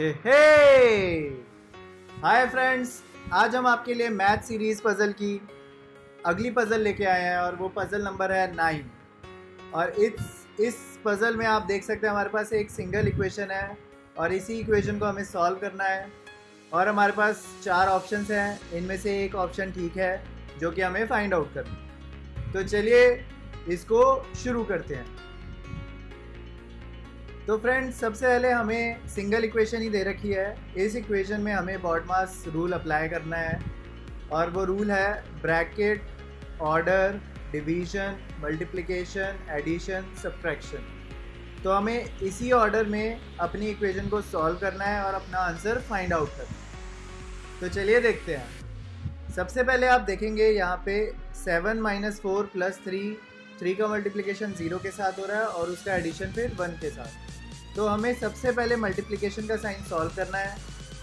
Hi friends, आज हम आपके लिए मैथ सीरीज पजल की अगली पजल लेके आए हैं और वो पजल नंबर है 9। और इस पजल में आप देख सकते हैं हमारे पास एक सिंगल इक्वेशन है और इसी इक्वेशन को हमें सॉल्व करना है। और हमारे पास 4 ऑप्शंस हैं, इनमें से एक ऑप्शन ठीक है जो कि हमें फाइंड आउट करना है। तो चलिए इसको शुरू करते हैं। तो फ्रेंड्स, सबसे पहले हमें सिंगल इक्वेशन ही दे रखी है। इस इक्वेशन में हमें बॉडमास रूल अप्लाई करना है और वो रूल है bracket, order, division, multiplication, addition, subtraction. तो हमें इसी ऑर्डर में अपनी इक्वेशन को सॉल्व करना है और अपना आंसर फाइंड आउट करना है। तो चलिए देखते हैं। सबसे पहले आप देखेंगे यहाँ पे 7 - 4 + 3 का मल्टीप्लिकेशन 0 के साथ हो रहा है और उसका एडिशन फिर 1 के साथ। तो हमें सबसे पहले मल्टीप्लिकेशन का साइन सॉल्व करना है।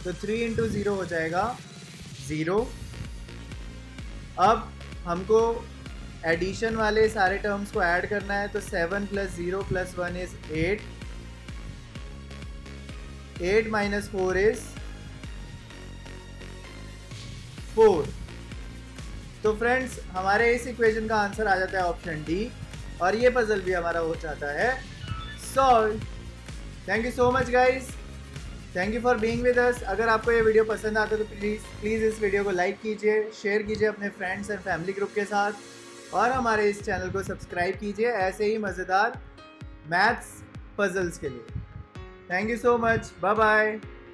तो 3 × 0 हो जाएगा 0। अब हमको एडिशन वाले सारे टर्म्स को ऐड करना है। तो 7 + 0 + 1 इज 8, 8 - 4 इज 4। तो फ्रेंड्स, हमारे इस इक्वेशन का आंसर आ जाता है ऑप्शन डी और ये पजल भी हमारा हो जाता है solve. Thank you so much guys, thank you for being with us. अगर आपको ये वीडियो पसंद आता है तो प्लीज़ इस वीडियो को लाइक कीजिए, शेयर कीजिए अपने फ्रेंड्स और फैमिली ग्रुप के साथ और हमारे इस चैनल को सब्सक्राइब कीजिए ऐसे ही मज़ेदार मैथ्स पजल्स के लिए। Thank you so much, bye bye.